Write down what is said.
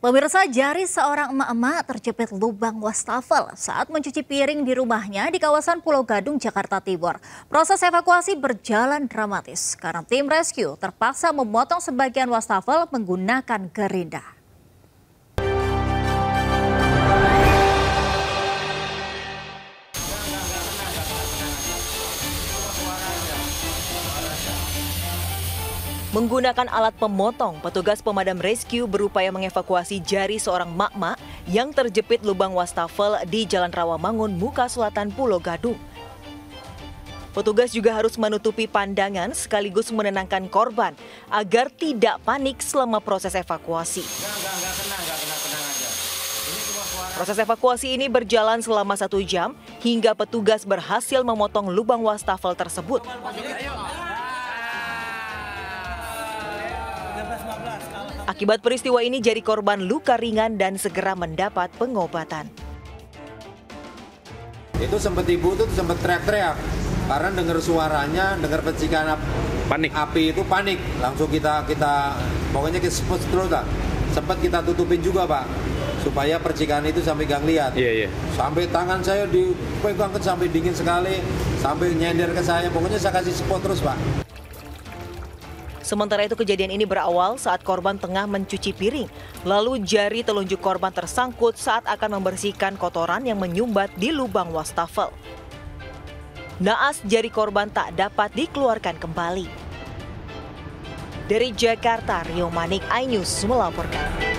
Pemirsa, jari seorang emak-emak terjepit lubang wastafel saat mencuci piring di rumahnya di kawasan Pulogadung, Jakarta Timur. Proses evakuasi berjalan dramatis karena tim rescue terpaksa memotong sebagian wastafel menggunakan gerinda. Menggunakan alat pemotong, petugas pemadam rescue berupaya mengevakuasi jari seorang emak-emak yang terjepit lubang wastafel di Jalan Rawamangun, Muka Selatan, Pulogadung. Petugas juga harus menutupi pandangan sekaligus menenangkan korban agar tidak panik selama proses evakuasi. Proses evakuasi ini berjalan selama 1 jam hingga petugas berhasil memotong lubang wastafel tersebut. Akibat peristiwa ini, jari korban luka ringan dan segera mendapat pengobatan. Itu sempat ibu itu sempat teriak-teriak karena dengar suaranya, dengar percikan api itu panik. Langsung kita pokoknya kita terus lah. Sempat kita tutupin juga, Pak, supaya percikan itu sampai gang liat. Yeah. Sampai tangan saya dipegang sampai dingin sekali, sampai nyender ke saya. Pokoknya saya kasih spot terus, Pak. Sementara itu kejadian ini berawal saat korban tengah mencuci piring. Lalu jari telunjuk korban tersangkut saat akan membersihkan kotoran yang menyumbat di lubang wastafel. Naas jari korban tak dapat dikeluarkan kembali. Dari Jakarta, Rio Manik, iNews melaporkan.